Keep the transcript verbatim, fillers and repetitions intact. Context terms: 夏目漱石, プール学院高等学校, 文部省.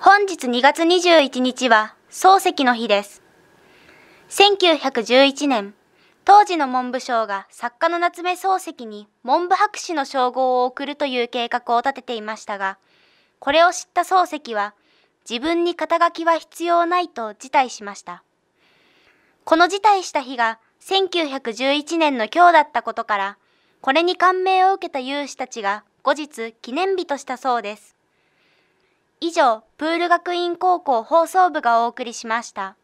本日にがつにじゅういちにちは漱石の日です。せんきゅうひゃくじゅういちねん、当時の文部省が作家の夏目漱石に文部博士の称号を贈るという計画を立てていましたが、これを知った漱石は自分に肩書きは必要ないと辞退しました。この辞退した日がせんきゅうひゃくじゅういちねんの今日だったことから、これに感銘を受けた有志たちが後日記念日としたそうです。以上、プール学院高校放送部がお送りしました。